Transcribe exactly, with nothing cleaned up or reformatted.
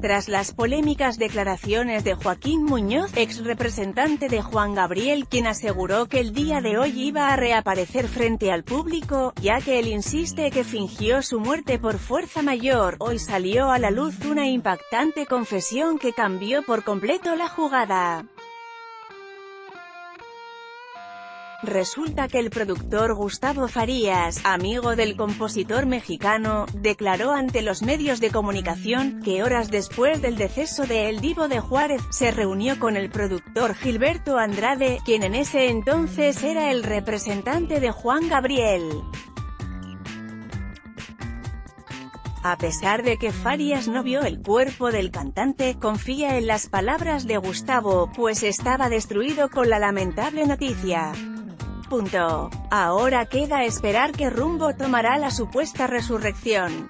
Tras las polémicas declaraciones de Joaquín Muñoz, ex representante de Juan Gabriel, quien aseguró que el día de hoy iba a reaparecer frente al público, ya que él insiste que fingió su muerte por fuerza mayor, hoy salió a la luz una impactante confesión que cambió por completo la jugada. Resulta que el productor Gustavo Farías, amigo del compositor mexicano, declaró ante los medios de comunicación, que horas después del deceso de El Divo de Juárez, se reunió con el productor Gilberto Andrade, quien en ese entonces era el representante de Juan Gabriel. A pesar de que Farías no vio el cuerpo del cantante, confía en las palabras de Gustavo, pues estaba destruido con la lamentable noticia. Punto. Ahora queda esperar qué rumbo tomará la supuesta resurrección.